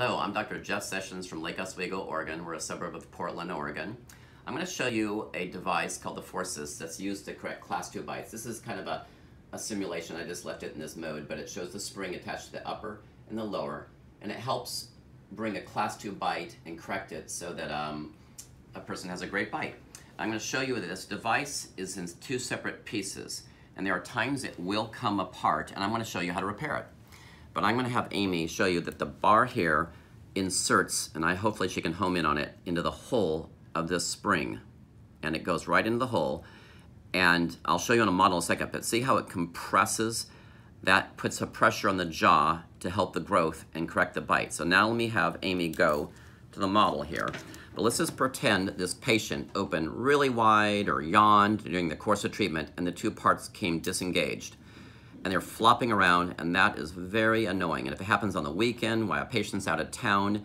Hello, I'm Dr. Jeff Sessions from Lake Oswego, Oregon. We're a suburb of Portland, Oregon. I'm going to show you a device called the Forsus that's used to correct class 2 bites. This is kind of a simulation. I just left it in this mode, but it shows the spring attached to the upper and the lower, and it helps bring a class 2 bite and correct it so that a person has a great bite. I'm going to show you that this device is in two separate pieces, and there are times it will come apart, and I'm going to show you how to repair it. But I'm going to have Amy show you that the bar here inserts, and hopefully she can home in on it, into the hole of this spring. And it goes right into the hole. And I'll show you on a model in a second, but see how it compresses? That puts a pressure on the jaw to help the growth and correct the bite. So now let me have Amy go to the model here. But let's just pretend this patient opened really wide or yawned during the course of treatment, and the two parts came disengaged. And they're flopping around, and that is very annoying. And if it happens on the weekend while a patient's out of town,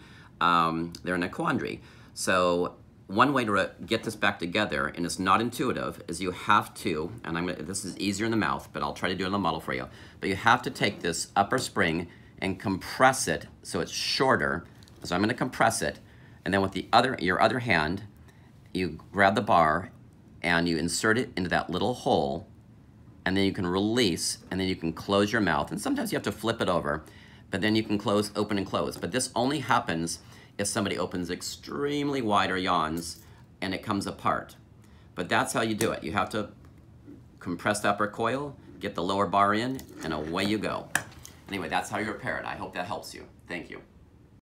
they're in a quandary. So one way to get this back together, and it's not intuitive, is you have to, and this is easier in the mouth, but I'll try to do it in the model for you, but you have to take this upper spring and compress it so it's shorter. So I'm going to compress it, and then with your other hand, you grab the bar, and you insert it into that little hole, and then you can release, and then you can close your mouth. And sometimes you have to flip it over, but then you can close, open, and close. But this only happens if somebody opens extremely wide or yawns, and it comes apart. But that's how you do it. You have to compress the upper coil, get the lower bar in, and away you go. Anyway, that's how you repair it. I hope that helps you. Thank you.